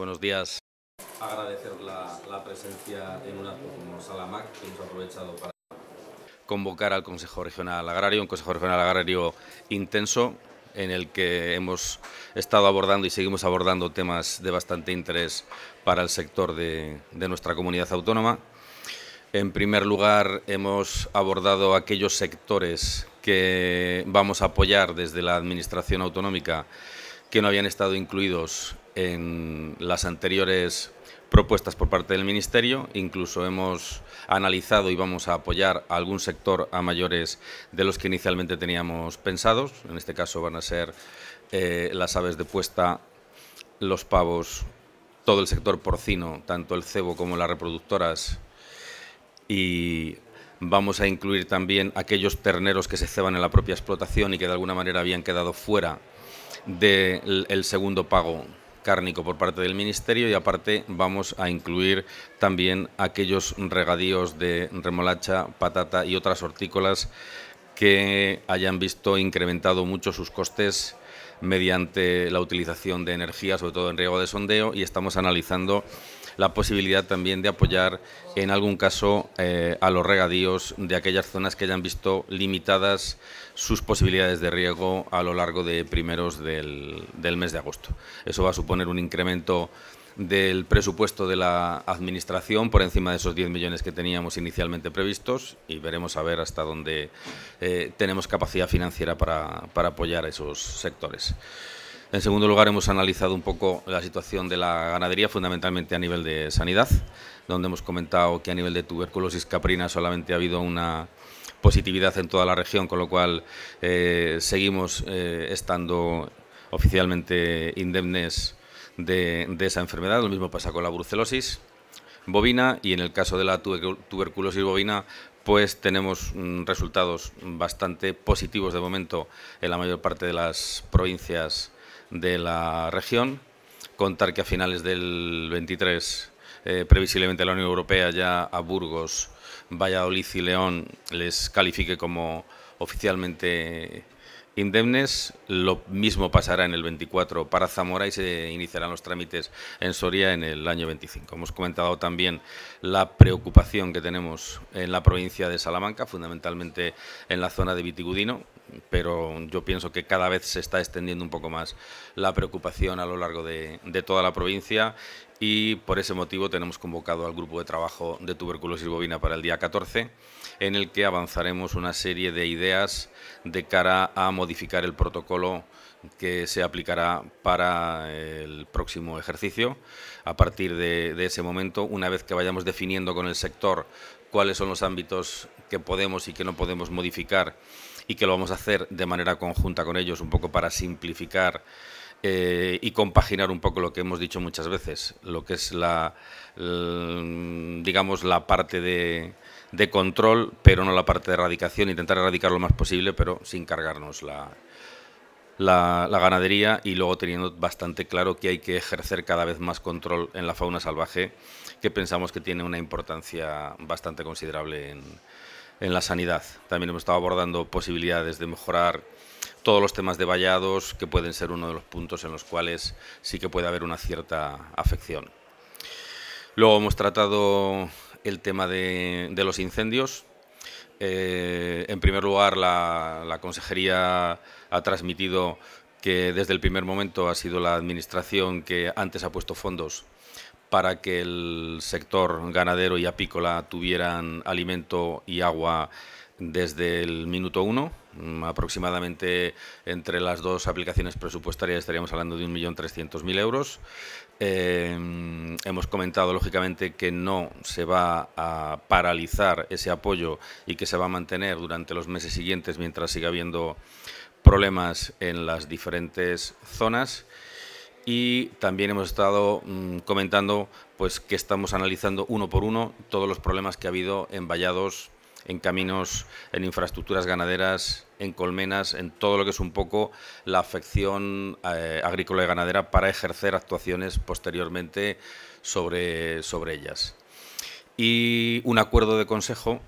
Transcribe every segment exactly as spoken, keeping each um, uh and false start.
Buenos días. Agradecer la, la presencia en un acto como Salamanca, que hemos aprovechado para convocar al Consejo Regional Agrario, un Consejo Regional Agrario intenso, en el que hemos estado abordando y seguimos abordando temas de bastante interés para el sector de, de nuestra comunidad autónoma. En primer lugar, hemos abordado aquellos sectores que vamos a apoyar desde la Administración Autonómica que no habían estado incluidos en las anteriores propuestas por parte del Ministerio. Incluso hemos analizado y vamos a apoyar a algún sector a mayores de los que inicialmente teníamos pensados. En este caso van a ser eh, las aves de puesta, los pavos, todo el sector porcino, tanto el cebo como las reproductoras, y vamos a incluir también aquellos terneros que se ceban en la propia explotación y que de alguna manera habían quedado fuera del segundo pago cárnico por parte del Ministerio, y aparte vamos a incluir también aquellos regadíos de remolacha, patata y otras hortícolas que hayan visto incrementado mucho sus costes mediante la utilización de energía, sobre todo en riego de sondeo, y estamos analizando la posibilidad también de apoyar en algún caso eh, a los regadíos de aquellas zonas que hayan visto limitadas sus posibilidades de riego a lo largo de primeros del, del mes de agosto. Eso va a suponer un incremento del presupuesto de la Administración por encima de esos diez millones que teníamos inicialmente previstos, y veremos a ver hasta dónde eh, tenemos capacidad financiera para, para apoyar a esos sectores. En segundo lugar, hemos analizado un poco la situación de la ganadería, fundamentalmente a nivel de sanidad, donde hemos comentado que a nivel de tuberculosis caprina solamente ha habido una positividad en toda la región, con lo cual eh, seguimos eh, estando oficialmente indemnes De, de esa enfermedad. Lo mismo pasa con la brucelosis bovina, y en el caso de la tuberculosis bovina pues tenemos resultados bastante positivos de momento en la mayor parte de las provincias de la región. Contar que a finales del veintitrés eh, previsiblemente la Unión Europea ya a Burgos, Valladolid y León les califique como oficialmente indemnes. Lo mismo pasará en el veinticuatro para Zamora y se iniciarán los trámites en Soria en el año veinticinco. Hemos comentado también la preocupación que tenemos en la provincia de Salamanca, fundamentalmente en la zona de Vitigudino, pero yo pienso que cada vez se está extendiendo un poco más la preocupación a lo largo de, de toda la provincia, y por ese motivo tenemos convocado al Grupo de Trabajo de Tuberculosis Bovina para el día catorce, en el que avanzaremos una serie de ideas de cara a modificar el protocolo que se aplicará para el próximo ejercicio. A partir de, de ese momento, una vez que vayamos definiendo con el sector cuáles son los ámbitos que podemos y que no podemos modificar, y que lo vamos a hacer de manera conjunta con ellos, un poco para simplificar eh, y compaginar un poco lo que hemos dicho muchas veces, lo que es la, la digamos la parte de, de control, pero no la parte de erradicación, intentar erradicar lo más posible, pero sin cargarnos la, la, la ganadería, y luego teniendo bastante claro que hay que ejercer cada vez más control en la fauna salvaje, que pensamos que tiene una importancia bastante considerable en en la sanidad. También hemos estado abordando posibilidades de mejorar todos los temas de vallados, que pueden ser uno de los puntos en los cuales sí que puede haber una cierta afección. Luego hemos tratado el tema de, de los incendios. Eh, en primer lugar, la, la Consejería ha transmitido que desde el primer momento ha sido la Administración que antes ha puesto fondos para que el sector ganadero y apícola tuvieran alimento y agua desde el minuto uno. Aproximadamente entre las dos aplicaciones presupuestarias estaríamos hablando de un millón trescientos mil euros. Eh, hemos comentado, lógicamente, que no se va a paralizar ese apoyo y que se va a mantener durante los meses siguientes mientras siga habiendo problemas en las diferentes zonas. Y también hemos estado mmm, comentando pues, que estamos analizando uno por uno todos los problemas que ha habido en vallados, en caminos, en infraestructuras ganaderas, en colmenas, en todo lo que es un poco la afección eh, agrícola y ganadera, para ejercer actuaciones posteriormente sobre, sobre ellas. Y un acuerdo de consejo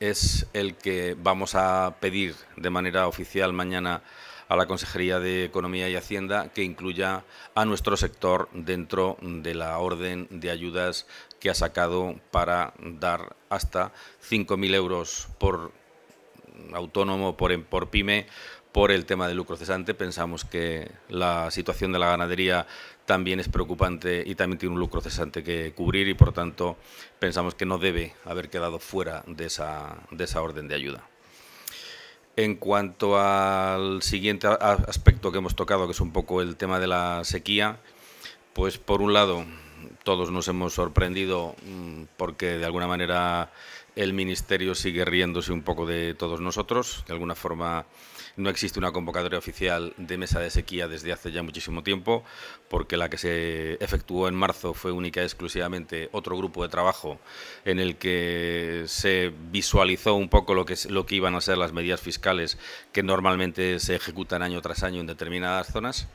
es el que vamos a pedir de manera oficial mañana a la Consejería de Economía y Hacienda que incluya a nuestro sector dentro de la orden de ayudas que ha sacado para dar hasta cinco mil euros por autónomo, por, por pyme, por el tema del lucro cesante. Pensamos que la situación de la ganadería también es preocupante y también tiene un lucro cesante que cubrir y, por tanto, pensamos que no debe haber quedado fuera de esa, de esa orden de ayuda. En cuanto al siguiente aspecto que hemos tocado, que es un poco el tema de la sequía, pues, por un lado, todos nos hemos sorprendido porque, de alguna manera, el Ministerio sigue riéndose un poco de todos nosotros. De alguna forma, no existe una convocatoria oficial de mesa de sequía desde hace ya muchísimo tiempo, porque la que se efectuó en marzo fue única y exclusivamente otro grupo de trabajo en el que se visualizó un poco lo que, lo que iban a ser las medidas fiscales que normalmente se ejecutan año tras año en determinadas zonas.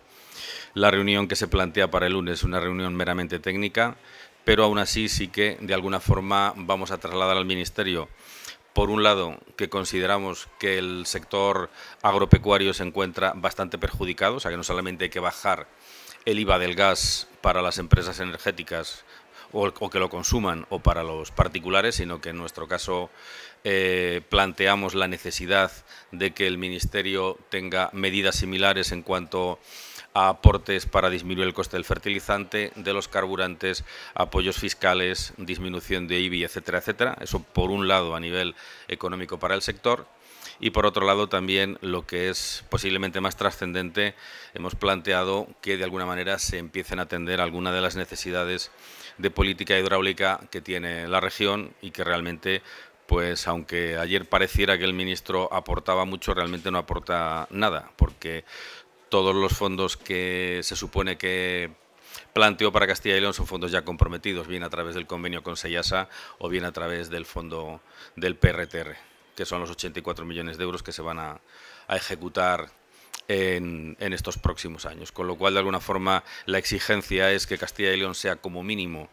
La reunión que se plantea para el lunes es una reunión meramente técnica, pero aún así sí que, de alguna forma, vamos a trasladar al Ministerio, por un lado, que consideramos que el sector agropecuario se encuentra bastante perjudicado, o sea, que no solamente hay que bajar el I V A del gas para las empresas energéticas o, o que lo consuman o para los particulares, sino que en nuestro caso eh, planteamos la necesidad de que el Ministerio tenga medidas similares en cuanto a aportes para disminuir el coste del fertilizante, de los carburantes, apoyos fiscales, disminución de I B I, etcétera, etcétera. Eso por un lado a nivel económico para el sector y por otro lado también lo que es posiblemente más trascendente, hemos planteado que de alguna manera se empiecen a atender algunas de las necesidades de política hidráulica que tiene la región y que realmente, pues aunque ayer pareciera que el ministro aportaba mucho, realmente no aporta nada, porque todos los fondos que se supone que planteó para Castilla y León son fondos ya comprometidos, bien a través del convenio con Sellasa o bien a través del fondo del P R T R, que son los ochenta y cuatro millones de euros que se van a, a ejecutar en, en estos próximos años. Con lo cual, de alguna forma, la exigencia es que Castilla y León sea como mínimo,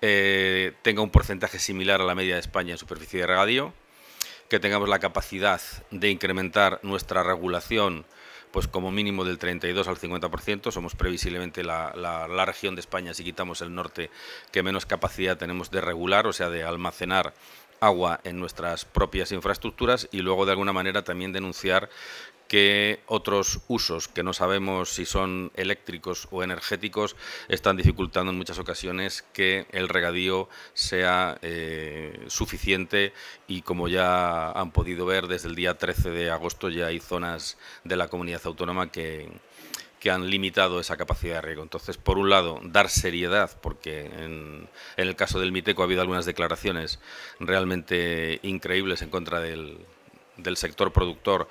eh, tenga un porcentaje similar a la media de España en superficie de regadío, que tengamos la capacidad de incrementar nuestra regulación pues como mínimo del treinta y dos al cincuenta por ciento, somos previsiblemente la, la, la región de España, si quitamos el norte, que menos capacidad tenemos de regular, o sea, de almacenar agua en nuestras propias infraestructuras y luego de alguna manera también denunciar que otros usos que no sabemos si son eléctricos o energéticos están dificultando en muchas ocasiones que el regadío sea eh, suficiente y, como ya han podido ver, desde el día trece de agosto ya hay zonas de la comunidad autónoma que, que han limitado esa capacidad de riego. Entonces, por un lado, dar seriedad, porque en, en el caso del MITECO ha habido algunas declaraciones realmente increíbles en contra del, del sector productor,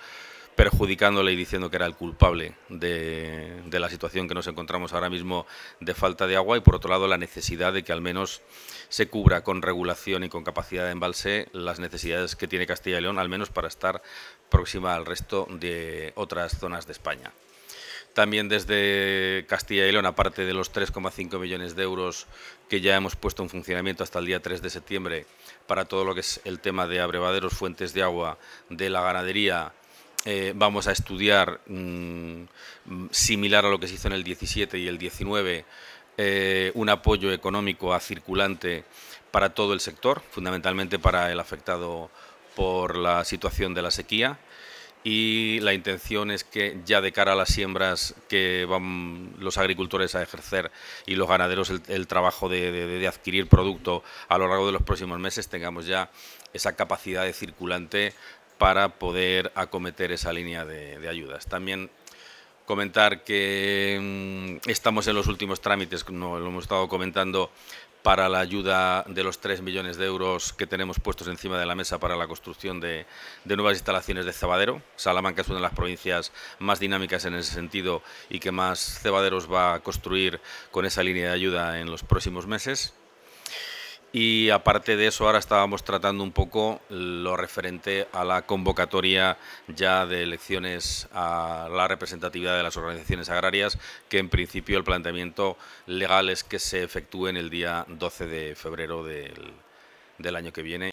perjudicándole y diciendo que era el culpable de, de la situación que nos encontramos ahora mismo de falta de agua y, por otro lado, la necesidad de que al menos se cubra con regulación y con capacidad de embalse las necesidades que tiene Castilla y León, al menos para estar próxima al resto de otras zonas de España. También desde Castilla y León, aparte de los tres coma cinco millones de euros que ya hemos puesto en funcionamiento hasta el día tres de septiembre para todo lo que es el tema de abrevaderos, fuentes de agua, de la ganadería, Eh, vamos a estudiar, mmm, similar a lo que se hizo en el diecisiete y el diecinueve, eh, un apoyo económico a circulante para todo el sector, fundamentalmente para el afectado por la situación de la sequía. Y la intención es que ya de cara a las siembras que van los agricultores a ejercer y los ganaderos el, el trabajo de, de, de adquirir producto a lo largo de los próximos meses, tengamos ya esa capacidad de circulante para poder acometer esa línea de, de ayudas. También comentar que mmm, estamos en los últimos trámites, no, lo hemos estado comentando, para la ayuda de los tres millones de euros que tenemos puestos encima de la mesa para la construcción de, de nuevas instalaciones de cebadero. Salamanca es una de las provincias más dinámicas en ese sentido y que más cebaderos va a construir con esa línea de ayuda en los próximos meses. Y aparte de eso, ahora estábamos tratando un poco lo referente a la convocatoria ya de elecciones a la representatividad de las organizaciones agrarias, que en principio el planteamiento legal es que se efectúen el día doce de febrero del, del año que viene.